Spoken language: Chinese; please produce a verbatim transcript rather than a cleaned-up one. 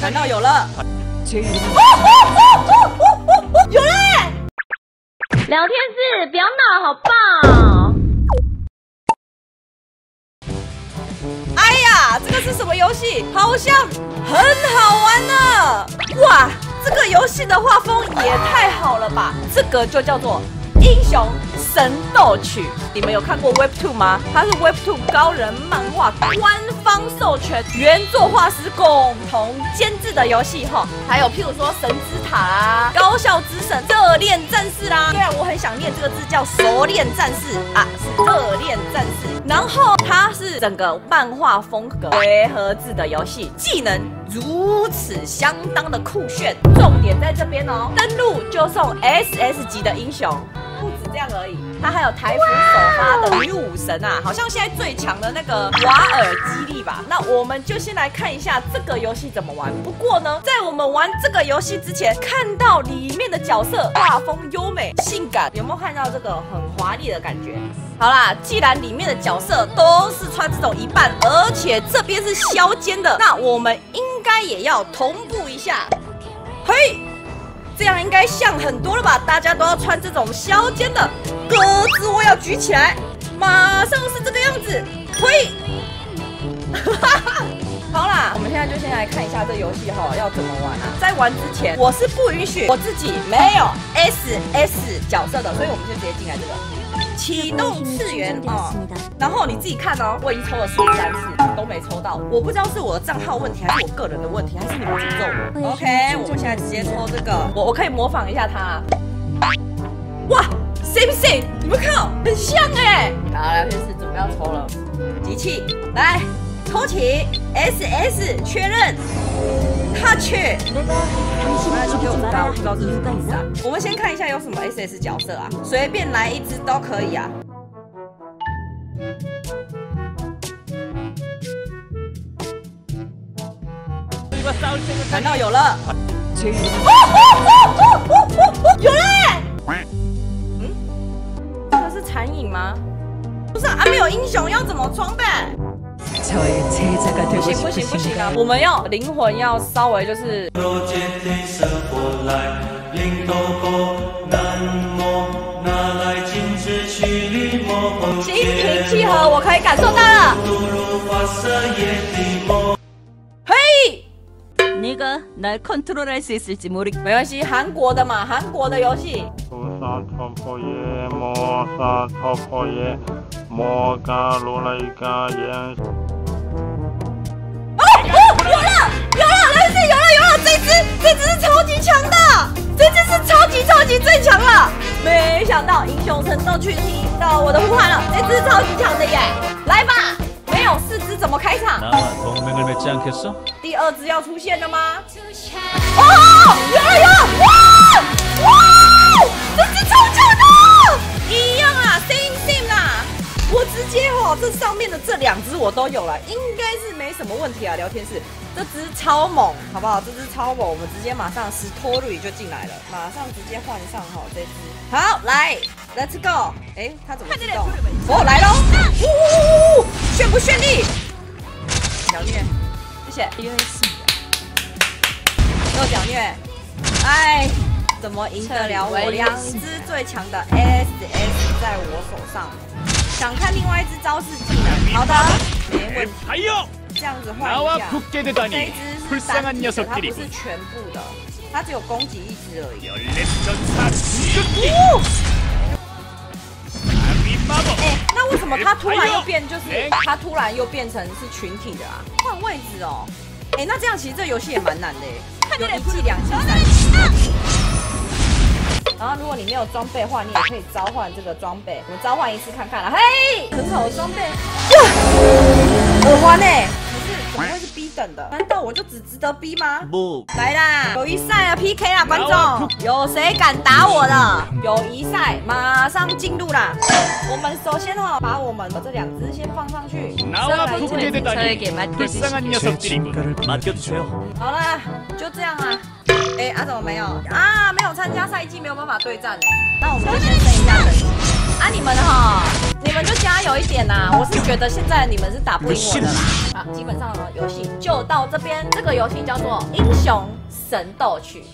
看到有了，有了！聊天室不要闹，好棒！哎呀，这个是什么游戏？好像很好玩呢！哇，这个游戏的画风也太好了吧！这个就叫做《英雄神斗曲》，你们有看过 Webtoon 吗？它是 Webtoon 高人漫画官方授权、原作画师共同监制的游戏哈。还有譬如说《神之塔》啊，《高校之神》、《热恋战士》啦。虽然我很想念这个字叫“熟练战士”啊，是《热恋战士》。然后它是整个漫画风格回合制的游戏，技能如此相当的酷炫。重点在这边哦，登录就送 S S 级的英雄。不止这样而已，他还有台服首发的女武神啊，好像现在最强的那个瓦尔基利吧。那我们就先来看一下这个游戏怎么玩。不过呢，在我们玩这个游戏之前，看到里面的角色画风优美、性感，有没有看到这个很华丽的感觉？好啦，既然里面的角色都是穿这种一半，而且这边是削肩的，那我们应该也要同步一下。嘿。这样应该像很多了吧？大家都要穿这种削肩的，胳肢窝要举起来，马上是这个样子，嘿，哈哈。好啦，我们现在就先来看一下这游戏哈要怎么玩啊！在玩之前，我是不允许我自己没有 S S 角色的，所以我们就直接进来这个启动次元啊、哦。然后你自己看哦，我已经抽了十三次都没抽到，我不知道是我的账号问题，还是我个人的问题，还是你们诅咒我 ？OK， 我们现在直接抽这个，我我可以模仿一下他。哇，谁不谁？你们看哦，很像哎、欸！好，聊天室准备要抽了，集气来。抽起 S S 确认 ，Touch。来，就给我打，我不知道这是什么意思啊。我们先看一下有什么 S S 角色啊，随便来一只都可以啊。看到有了，有了、欸！嗯，这个是残影吗？不是啊，没有英雄要怎么装备？不行不行不行啊！我们要灵魂要稍微就是。心平气和，我可以感受到了。嘿，你个来 control 来试试，没关系，韩国的嘛，韩国的游戏。莫干罗来干盐。哦哦，有了有了，来自有了有了，这只这只是超级强的，这只是超级超级最强了。没想到英雄神斗曲听到我的呼喊了，这只是超级强的耶！来吧，没有四只怎么开场？第二只要出现了吗？哦，有了有了，哇哇，这只超强的，一样啊 ，Simsimi 啦。我直接哦，这上面的这两只我都有了，应该是没什么问题啊。聊天室这只超猛，好不好？这只超猛，我们直接马上石头瑞就进来了，马上直接换上哈、哦、这只。好，来 ，Let's go！ 哎，他怎么知道？哦，来喽！呜呜呜呜，炫不炫丽？小虐，谢谢。又小虐，哎。怎么赢得了我？两只最强的 S S 在我手上。想看另外一只招式技能，好的，没问题。还有，这样子换一下。这一只是单击的，它不是全部的，它只有攻击一只而已。欸、那为什么它突然又变就是它突然又变成是群体的啊？换位置哦。哎、欸，那这样其实这游戏也蛮难的哎、欸，有一技两技三技。然后，如果你没有装备的话，你也可以召唤这个装备。我们召唤一次看看啦。嘿，很好的装备。哇，耳环哎，不是，怎么会是 B 等的？难道我就只值得 B 吗？不，来啦，友谊赛啊 P K 啦，观众，有谁敢打我的？友谊赛马上进入啦。我们首先哦，把我们的这两只先放上去。好啦，就这样啦。哎，啊怎么没有啊？没有参加赛季，没有办法对战。那我们就先等一下等。啊你们哈、哦，你们就加油一点呐、啊！我是觉得现在你们是打不赢我的啦。啊，基本上呢游戏就到这边，这个游戏叫做《英雄神斗曲》。